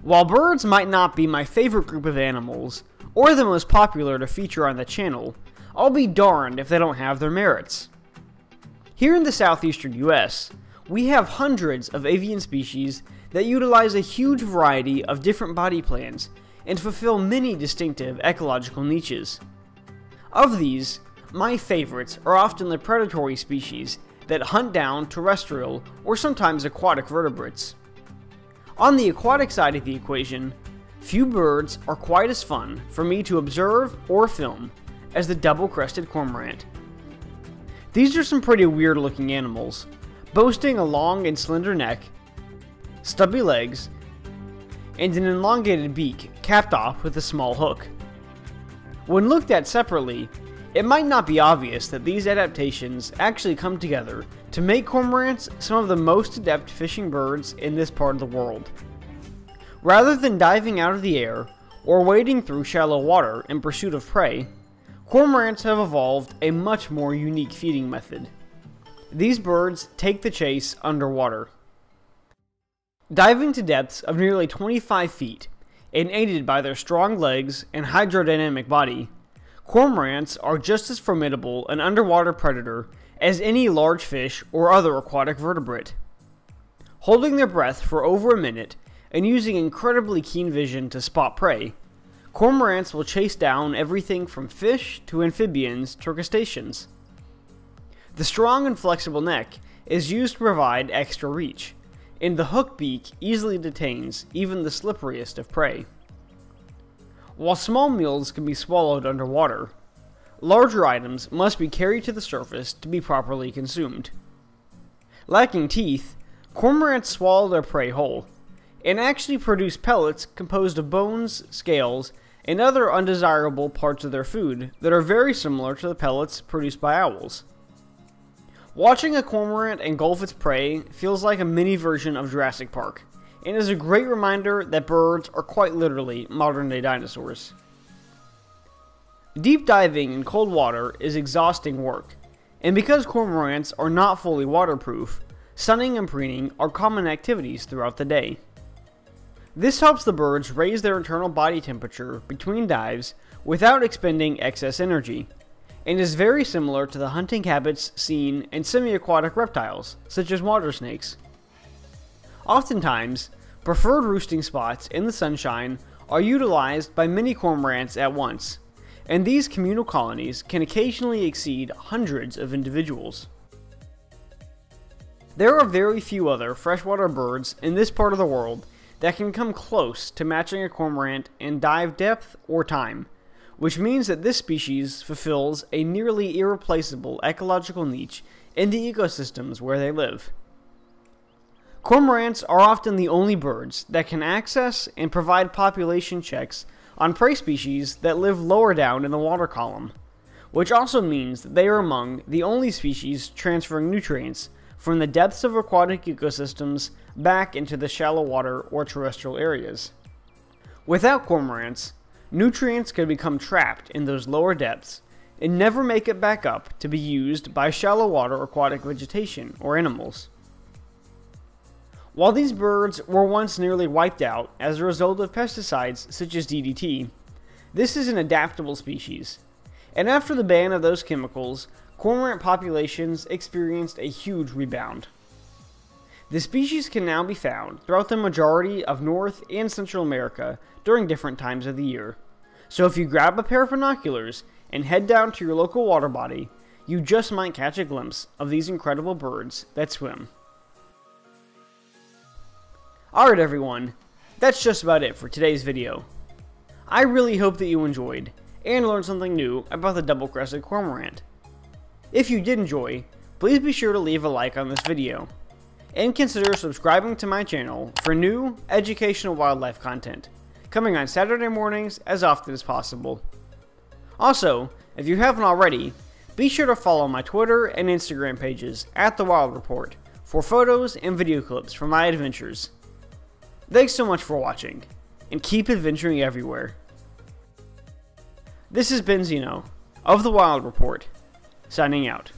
While birds might not be my favorite group of animals, or the most popular to feature on the channel, I'll be darned if they don't have their merits. Here in the southeastern US, we have hundreds of avian species that utilize a huge variety of different body plans and fulfill many distinctive ecological niches. Of these, my favorites are often the predatory species that hunt down terrestrial or sometimes aquatic vertebrates. On the aquatic side of the equation, few birds are quite as fun for me to observe or film as the double-crested cormorant. These are some pretty weird-looking animals, boasting a long and slender neck, stubby legs, and an elongated beak capped off with a small hook. When looked at separately, it might not be obvious that these adaptations actually come together to make cormorants some of the most adept fishing birds in this part of the world. Rather than diving out of the air or wading through shallow water in pursuit of prey, cormorants have evolved a much more unique feeding method. These birds take the chase underwater. Diving to depths of nearly 25 feet, and aided by their strong legs and hydrodynamic body, cormorants are just as formidable an underwater predator as any large fish or other aquatic vertebrate. Holding their breath for over a minute and using incredibly keen vision to spot prey, cormorants will chase down everything from fish to amphibians to crustaceans. The strong and flexible neck is used to provide extra reach, and the hook beak easily detains even the slipperiest of prey. While small meals can be swallowed underwater, larger items must be carried to the surface to be properly consumed. Lacking teeth, cormorants swallow their prey whole, and actually produce pellets composed of bones, scales, and other undesirable parts of their food that are very similar to the pellets produced by owls. Watching a cormorant engulf its prey feels like a mini version of Jurassic Park, and is a great reminder that birds are quite literally modern-day dinosaurs. Deep diving in cold water is exhausting work, and because cormorants are not fully waterproof, sunning and preening are common activities throughout the day. This helps the birds raise their internal body temperature between dives without expending excess energy, and is very similar to the hunting habits seen in semi-aquatic reptiles, such as water snakes. Oftentimes, preferred roosting spots in the sunshine are utilized by many cormorants at once, and these communal colonies can occasionally exceed hundreds of individuals. There are very few other freshwater birds in this part of the world that can come close to matching a cormorant in dive depth or time, which means that this species fulfills a nearly irreplaceable ecological niche in the ecosystems where they live. Cormorants are often the only birds that can access and provide population checks on prey species that live lower down in the water column, which also means that they are among the only species transferring nutrients from the depths of aquatic ecosystems back into the shallow water or terrestrial areas. Without cormorants, nutrients could become trapped in those lower depths and never make it back up to be used by shallow water aquatic vegetation or animals. While these birds were once nearly wiped out as a result of pesticides such as DDT, this is an adaptable species, and after the ban of those chemicals, cormorant populations experienced a huge rebound. The species can now be found throughout the majority of North and Central America during different times of the year. So if you grab a pair of binoculars and head down to your local water body, you just might catch a glimpse of these incredible birds that swim. Alright everyone, that's just about it for today's video. I really hope that you enjoyed and learned something new about the double-crested cormorant. If you did enjoy, please be sure to leave a like on this video, and consider subscribing to my channel for new, educational wildlife content, coming on Saturday mornings as often as possible. Also, if you haven't already, be sure to follow my Twitter and Instagram pages at The Wild Report for photos and video clips from my adventures. Thanks so much for watching, and keep adventuring everywhere. This is Ben Zino of The Wild Report, signing out.